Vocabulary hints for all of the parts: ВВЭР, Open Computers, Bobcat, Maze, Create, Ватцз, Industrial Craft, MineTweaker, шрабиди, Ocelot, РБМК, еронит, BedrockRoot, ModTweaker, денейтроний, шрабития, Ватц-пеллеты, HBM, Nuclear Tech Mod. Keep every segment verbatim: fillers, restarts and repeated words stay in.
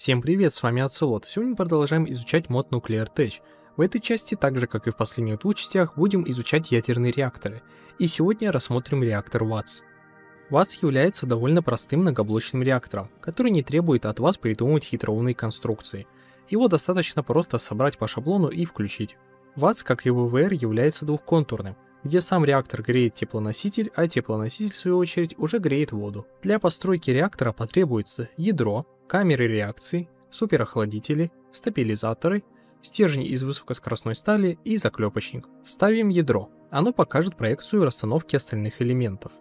Всем привет, с вами Ocelot. Сегодня мы продолжаем изучать мод Nuclear Tech. В этой части, так же как и в последних двух частях, будем изучать ядерные реакторы. И сегодня рассмотрим реактор Ватц. Ватц является довольно простым многоблочным реактором, который не требует от вас придумывать хитроумные конструкции. Его достаточно просто собрать по шаблону и включить. Ватц, как и вэ вэ эр, является двухконтурным, где сам реактор греет теплоноситель, а теплоноситель в свою очередь уже греет воду. Для постройки реактора потребуется ядро, камеры реакции, суперохладители, стабилизаторы, стержни из высокоскоростной стали и заклепочник. Ставим ядро. Оно покажет проекцию расстановки остальных элементов.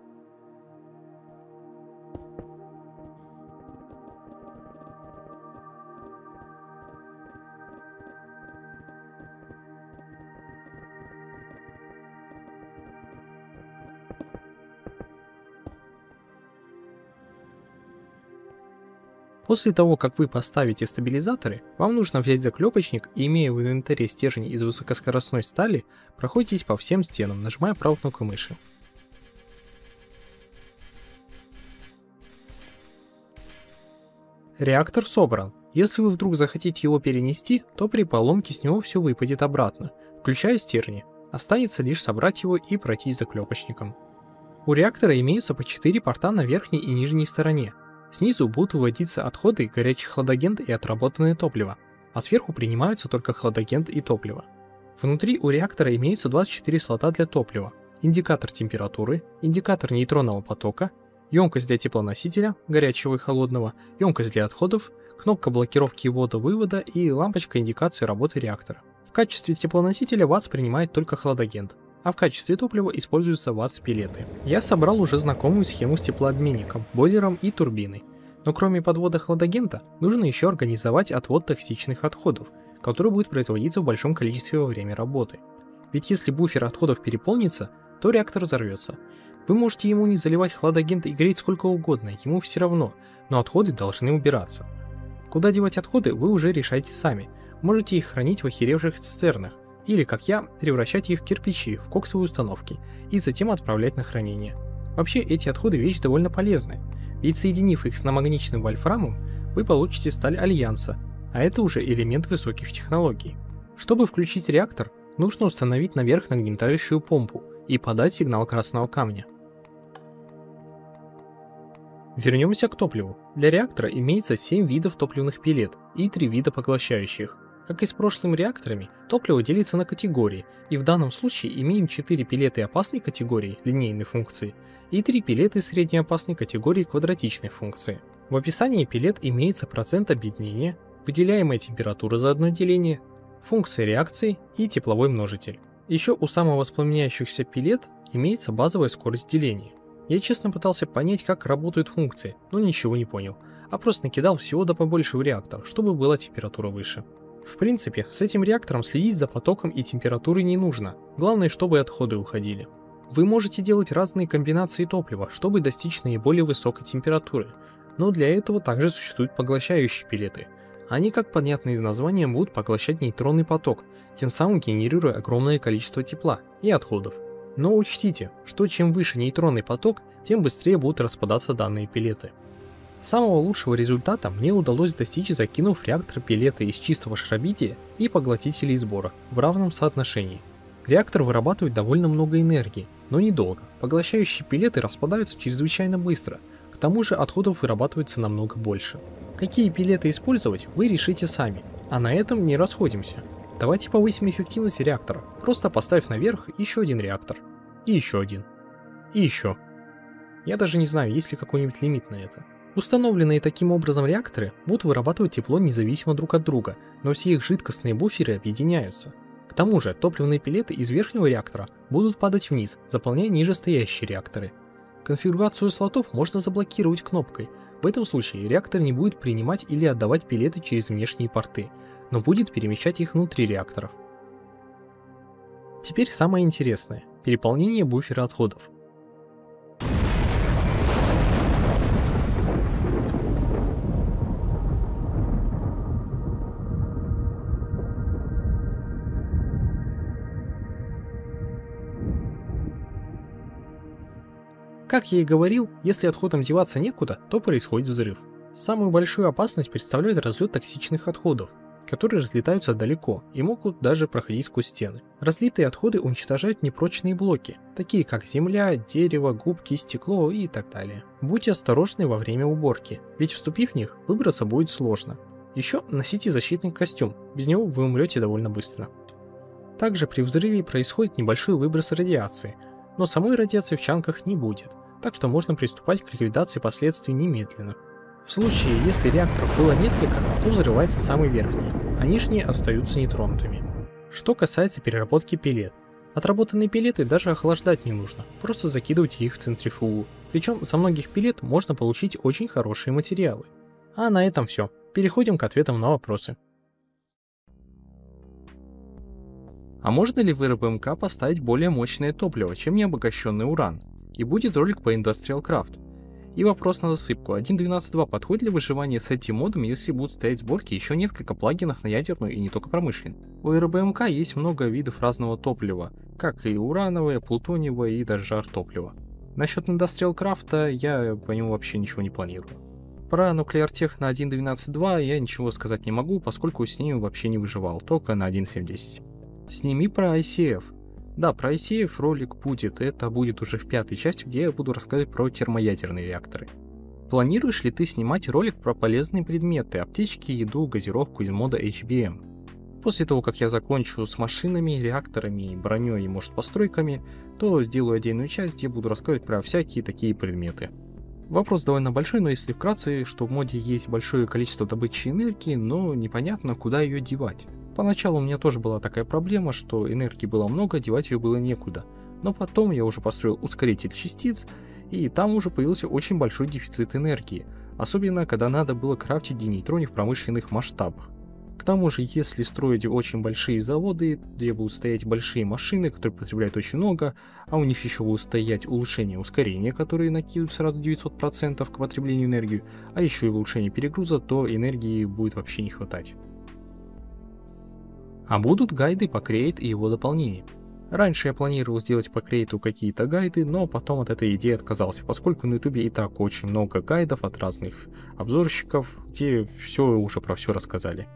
После того, как вы поставите стабилизаторы, вам нужно взять заклепочник и, имея в инвентаре стержни из высокоскоростной стали, проходитесь по всем стенам, нажимая правой кнопкой мыши. Реактор собран. Если вы вдруг захотите его перенести, то при поломке с него все выпадет обратно, включая стержни. Останется лишь собрать его и пройтись заклепочником. У реактора имеются по четыре порта на верхней и нижней стороне. Снизу будут выводиться отходы, горячий хладагент и отработанное топливо, а сверху принимаются только хладагент и топливо. Внутри у реактора имеются двадцать четыре слота для топлива, индикатор температуры, индикатор нейтронного потока, емкость для теплоносителя, горячего и холодного, емкость для отходов, кнопка блокировки ввода-вывода и лампочка индикации работы реактора. В качестве теплоносителя Ватц принимает только хладагент, а в качестве топлива используются Ватц-пеллеты. Я собрал уже знакомую схему с теплообменником, бойлером и турбиной. Но кроме подвода хладагента, нужно еще организовать отвод токсичных отходов, который будет производиться в большом количестве во время работы. Ведь если буфер отходов переполнится, то реактор взорвется. Вы можете ему не заливать хладагент и греть сколько угодно, ему все равно, но отходы должны убираться. Куда девать отходы, вы уже решаете сами. Можете их хранить в охеревших цистернах, или, как я, превращать их в кирпичи, в коксовые установки, и затем отправлять на хранение. Вообще, эти отходы вещь довольно полезны, ведь соединив их с намагниченным вольфрамом, вы получите сталь альянса, а это уже элемент высоких технологий. Чтобы включить реактор, нужно установить наверх нагнетающую помпу и подать сигнал красного камня. Вернемся к топливу. Для реактора имеется семь видов топливных пеллет и три вида поглощающих. Как и с прошлыми реакторами, топливо делится на категории, и в данном случае имеем четыре пеллеты опасной категории линейной функции и три пеллеты средней опасной категории квадратичной функции. В описании пеллет имеется процент объединения, выделяемая температура за одно деление, функция реакции и тепловой множитель. Еще у самовоспламеняющихся пеллет имеется базовая скорость деления. Я честно пытался понять, как работают функции, но ничего не понял, а просто накидал всего да побольше в реактор, чтобы была температура выше. В принципе, с этим реактором следить за потоком и температурой не нужно, главное, чтобы отходы уходили. Вы можете делать разные комбинации топлива, чтобы достичь наиболее высокой температуры, но для этого также существуют поглощающие пеллеты. Они, как понятно из названия, будут поглощать нейтронный поток, тем самым генерируя огромное количество тепла и отходов. Но учтите, что чем выше нейтронный поток, тем быстрее будут распадаться данные пеллеты. Самого лучшего результата мне удалось достичь, закинув в реактор пеллеты из чистого шрабития и поглотителей сбора в равном соотношении. Реактор вырабатывает довольно много энергии, но недолго. Поглощающие пеллеты распадаются чрезвычайно быстро, к тому же отходов вырабатывается намного больше. Какие пеллеты использовать, вы решите сами, а на этом не расходимся. Давайте повысим эффективность реактора, просто поставив наверх еще один реактор. И еще один. И еще. Я даже не знаю, есть ли какой-нибудь лимит на это. Установленные таким образом реакторы будут вырабатывать тепло независимо друг от друга, но все их жидкостные буферы объединяются. К тому же топливные пеллеты из верхнего реактора будут падать вниз, заполняя нижестоящие реакторы. Конфигурацию слотов можно заблокировать кнопкой, в этом случае реактор не будет принимать или отдавать пеллеты через внешние порты, но будет перемещать их внутри реакторов. Теперь самое интересное – переполнение буфера отходов. Как я и говорил, если отходам деваться некуда, то происходит взрыв. Самую большую опасность представляет разлет токсичных отходов, которые разлетаются далеко и могут даже проходить сквозь стены. Разлитые отходы уничтожают непрочные блоки, такие как земля, дерево, губки, стекло и так далее. Будьте осторожны во время уборки, ведь вступив в них, выбраться будет сложно. Еще носите защитный костюм, без него вы умрете довольно быстро. Также при взрыве происходит небольшой выброс радиации, но самой радиации в чанках не будет, так что можно приступать к ликвидации последствий немедленно. В случае, если реакторов было несколько, то взрывается самый верхний, а нижние остаются нетронутыми. Что касается переработки пеллет. Отработанные пеллеты даже охлаждать не нужно, просто закидывайте их в центрифугу. Причем со многих пеллет можно получить очень хорошие материалы. А на этом все. Переходим к ответам на вопросы. А можно ли в эр бэ эм ка поставить более мощное топливо, чем необогащенный уран? И будет ролик по Industrial Craft. И вопрос на засыпку. один точка двенадцать точка два подходит ли выживание с этим модом, если будут стоять сборки еще несколько плагинов на ядерную и не только промышленную? У эр бэ эм ка есть много видов разного топлива, как и урановое, плутониевое и даже жар топлива. Насчет Industrial Craft я по нему вообще ничего не планирую. Про Nuclear Tech на один точка двенадцать точка два я ничего сказать не могу, поскольку с ним вообще не выживал, только на один точка семь точка десять. Сними про ай си эф. Да, про ай си эф ролик будет, это будет уже в пятой части, где я буду рассказывать про термоядерные реакторы. Планируешь ли ты снимать ролик про полезные предметы, аптечки, еду, газировку из мода эйч би эм? После того, как я закончу с машинами, реакторами, броней и, может, постройками, то сделаю отдельную часть, где буду рассказывать про всякие такие предметы. Вопрос довольно большой, но если вкратце, что в моде есть большое количество добычи энергии, но непонятно, куда ее девать. Поначалу у меня тоже была такая проблема, что энергии было много, девать ее было некуда. Но потом я уже построил ускоритель частиц, и там уже появился очень большой дефицит энергии, особенно когда надо было крафтить динейтроны в промышленных масштабах. К тому же, если строить очень большие заводы, где будут стоять большие машины, которые потребляют очень много, а у них еще будут стоять улучшения ускорения, которые накидывают сразу девятьсот процентов к потреблению энергии, а еще и улучшение перегруза, то энергии будет вообще не хватать. А будут гайды по Create и его дополнениям. Раньше я планировал сделать по Create какие-то гайды, но потом от этой идеи отказался, поскольку на YouTube и так очень много гайдов от разных обзорщиков, где все уже про все рассказали.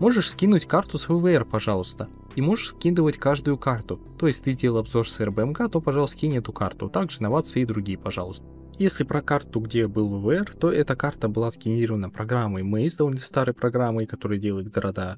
Можешь скинуть карту с вэ вэ эр, пожалуйста, и можешь скидывать каждую карту, то есть ты сделал обзор с эр бэ эм ка, то, пожалуйста, скинь эту карту, также новации и другие, пожалуйста. Если про карту, где был вэ вэ эр, то эта карта была сгенерирована программой Maze, довольно старой программой, которая делает города.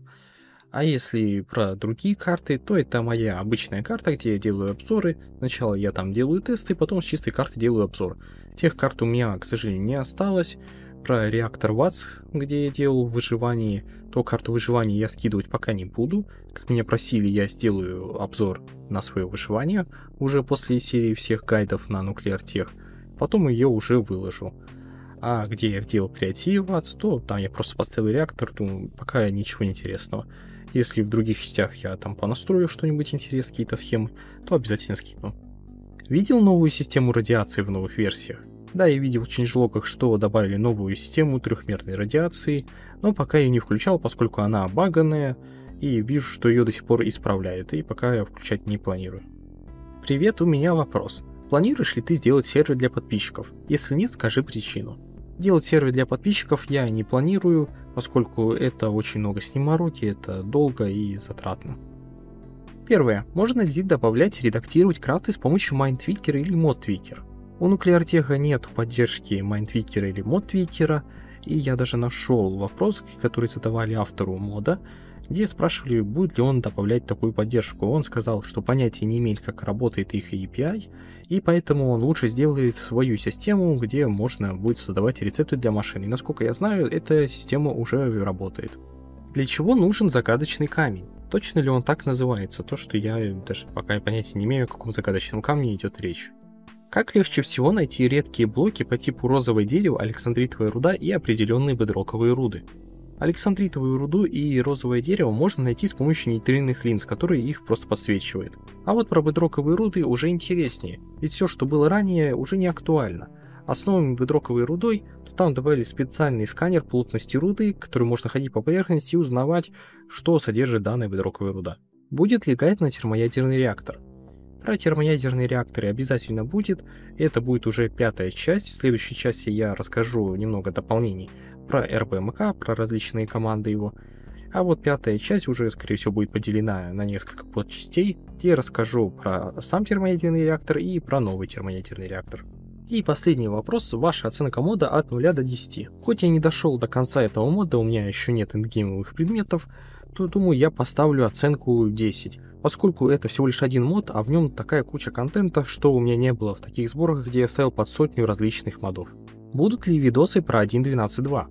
А если про другие карты, то это моя обычная карта, где я делаю обзоры. Сначала я там делаю тесты, потом с чистой карты делаю обзор. Тех карт у меня, к сожалению, не осталось. Про реактор Ватц, где я делал выживание, то карту выживания я скидывать пока не буду. Как меня просили, я сделаю обзор на свое выживание уже после серии всех гайдов на Nuclear Tech. Потом ее уже выложу. А где я делал креатив Ватц, то там я просто поставил реактор, думаю, пока ничего интересного. Если в других частях я там понастрою что-нибудь интересное, какие-то схемы, то обязательно скину. Видел новую систему радиации в новых версиях? Да, я видел в ченджлогах, что добавили новую систему трехмерной радиации, но пока я не включал, поскольку она баганная, и вижу, что ее до сих пор исправляют, и пока я включать не планирую. Привет, у меня вопрос. Планируешь ли ты сделать сервер для подписчиков? Если нет, скажи причину. Делать сервер для подписчиков я не планирую, поскольку это очень много с ним мороки, это долго и затратно. Первое. Можно ли добавлять и редактировать крафты с помощью MineTweaker или ModTweaker? У Nuclear Tech нет поддержки MineTweaker или ModTweaker, и я даже нашел вопрос, который задавали автору мода, где спрашивали, будет ли он добавлять такую поддержку. Он сказал, что понятия не имеет, как работает их эй пи ай, и поэтому он лучше сделает свою систему, где можно будет создавать рецепты для машин. И насколько я знаю, эта система уже работает. Для чего нужен загадочный камень? Точно ли он так называется? То, что я даже пока понятия не имею, о каком загадочном камне идет речь. Как легче всего найти редкие блоки по типу розовое дерево, александритовая руда и определенные бедроковые руды? Александритовую руду и розовое дерево можно найти с помощью нейтринных линз, которые их просто подсвечивают. А вот про бедроковые руды уже интереснее, ведь все, что было ранее, уже не актуально. А с новой бедроковой рудой, то там добавили специальный сканер плотности руды, который можно ходить по поверхности и узнавать, что содержит данная бедроковая руда. Будет ли гайд на термоядерный реактор? Про термоядерные реакторы обязательно будет, это будет уже пятая часть, в следующей части я расскажу немного дополнений про эр бэ эм ка, про различные команды его, а вот пятая часть уже, скорее всего, будет поделена на несколько подчастей, где я расскажу про сам термоядерный реактор и про новый термоядерный реактор. И последний вопрос, ваша оценка мода от нуля до десяти. Хоть я не дошел до конца этого мода, у меня еще нет эндгеймовых предметов, то думаю, я поставлю оценку десять, поскольку это всего лишь один мод, а в нем такая куча контента, что у меня не было в таких сборах, где я ставил под сотню различных модов. Будут ли видосы про один точка двенадцать точка два?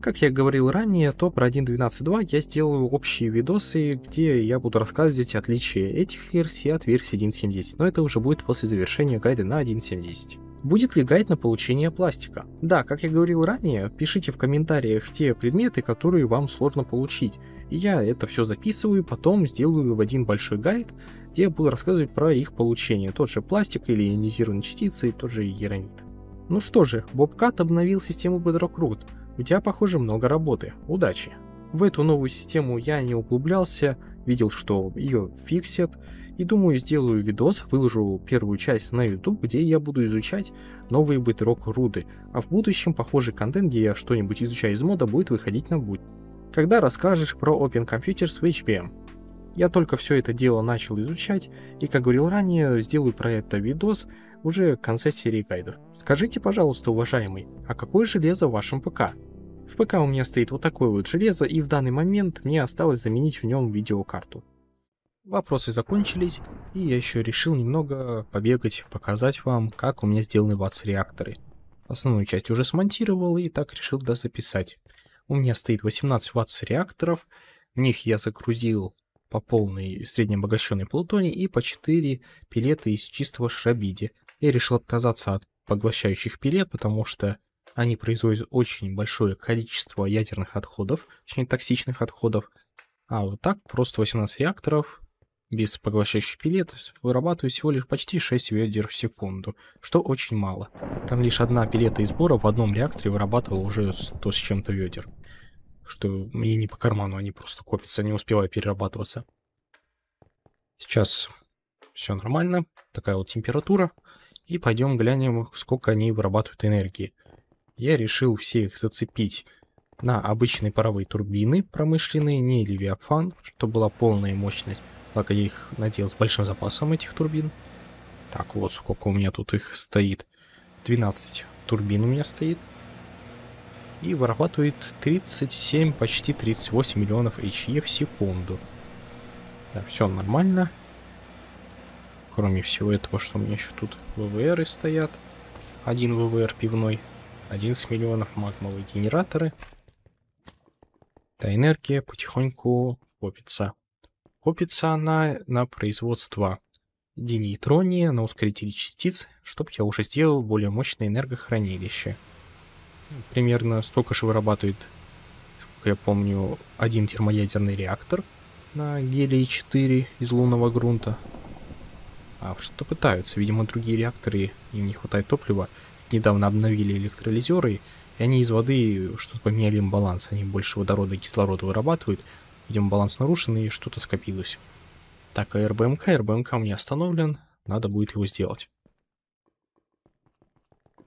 Как я говорил ранее, то про один точка двенадцать точка два я сделаю общие видосы, где я буду рассказывать отличия этих версий от версии один точка семь точка десять, но это уже будет после завершения гайда на один точка семь точка десять. Будет ли гайд на получение пластика? Да, как я говорил ранее, пишите в комментариях те предметы, которые вам сложно получить. Я это все записываю, потом сделаю в один большой гайд, где я буду рассказывать про их получение. Тот же пластик или ионизированные частицы, тот же еронит. Ну что же, Bobcat обновил систему BedrockRoot. У тебя, похоже, много работы. Удачи! В эту новую систему я не углублялся, видел, что ее фиксят, и думаю, сделаю видос, выложу первую часть на YouTube, где я буду изучать новые BedrockRoot, а в будущем похожий контент, где я что-нибудь изучаю из мода, будет выходить на будь. Когда расскажешь про Open Computers в эйч би эм? Я только все это дело начал изучать, и, как говорил ранее, сделаю про это видос уже в конце серии гайдов. Скажите, пожалуйста, уважаемый, а какое железо в вашем ПК? В ПК у меня стоит вот такое вот железо, и в данный момент мне осталось заменить в нем видеокарту. Вопросы закончились, и я еще решил немного побегать, показать вам, как у меня сделаны ватц-реакторы. Основную часть уже смонтировал, и так решил дозаписать. У меня стоит восемнадцать ватц-реакторов, в них я загрузил по полной среднеобогащенной плутоний и по четыре пеллета из чистого шрабиди. Я решил отказаться от поглощающих пеллет, потому что они производят очень большое количество ядерных отходов, точнее токсичных отходов. А вот так просто восемнадцать реакторов без поглощающих пеллет вырабатывают всего лишь почти шесть ядер в секунду, что очень мало. Там лишь одна пеллета из бора в одном реакторе вырабатывала уже сто с чем-то ядер, что мне не по карману, они просто копятся, не успевая перерабатываться. Сейчас все нормально, такая вот температура, и пойдем глянем, сколько они вырабатывают энергии. Я решил все их зацепить на обычные паровые турбины промышленные, не левиафан, чтобы была полная мощность. Так я их надел с большим запасом, этих турбин. Так, вот сколько у меня тут их стоит. двенадцать турбин у меня стоит. И вырабатывает тридцать семь, почти тридцать восемь миллионов эйч и в секунду. Да, все нормально. Кроме всего этого, что у меня еще тут вэ вэ эры стоят. Один вэ вэ эр пивной. одиннадцать миллионов магмовые генераторы. Та энергия потихоньку копится. Копится она на производство денейтрония, на ускорители частиц, чтобы я уже сделал более мощное энергохранилище. Примерно столько же вырабатывает, как я помню, один термоядерный реактор на гелий четыре из лунного грунта. А что пытаются? Видимо, другие реакторы, им не хватает топлива. Недавно обновили электролизеры, и они из воды что-то поменяли им баланс. Они больше водорода и кислорода вырабатывают. Видимо, баланс нарушен, и что-то скопилось. Так, а РБМК? РБМК у меня остановлен. Надо будет его сделать.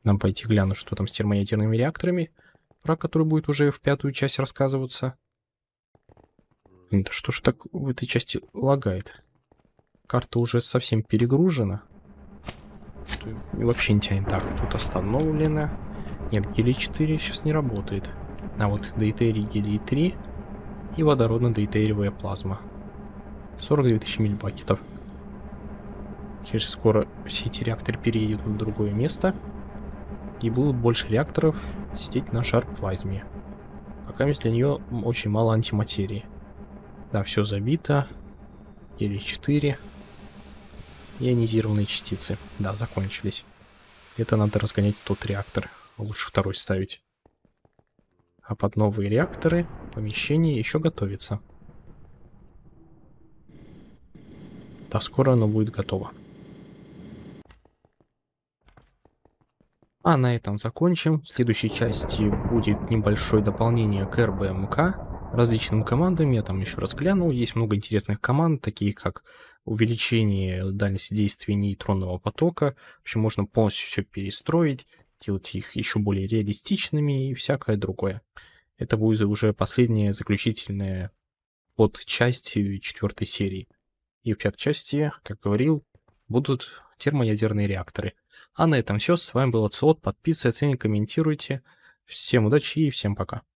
Нам пойти глянуть, что там с термоядерными реакторами, про которые будет уже в пятую часть рассказываться. Да что ж так в этой части лагает? Карта уже совсем перегружена. И вообще не тянет. Так, тут остановлено. Нет, гелий четыре сейчас не работает. А вот дейтерий гелий три и водородно-дейтериевая плазма. сорок две тысячи миллибакетов. Сейчас скоро все эти реакторы переедут на другое место. И будут больше реакторов сидеть на шар-плазме. Пока для нее очень мало антиматерии. Да, все забито. гелий четыре. Ионизированные частицы. Да, закончились. Это надо разгонять тот реактор. Лучше второй ставить. А под новые реакторы помещение еще готовится. Да, скоро оно будет готово. А на этом закончим. В следующей части будет небольшое дополнение к эр бэ эм ка. различным командам. Я там еще раз глянул. Есть много интересных команд, такие как увеличение дальности действия нейтронного потока. В общем, можно полностью все перестроить, делать их еще более реалистичными и всякое другое. Это будет уже последняя заключительная подчасть четвертой серии. И в пятой части, как говорил, будут термоядерные реакторы. А на этом все. С вами был Ocelot. Подписывайтесь, оцените, комментируйте. Всем удачи и всем пока.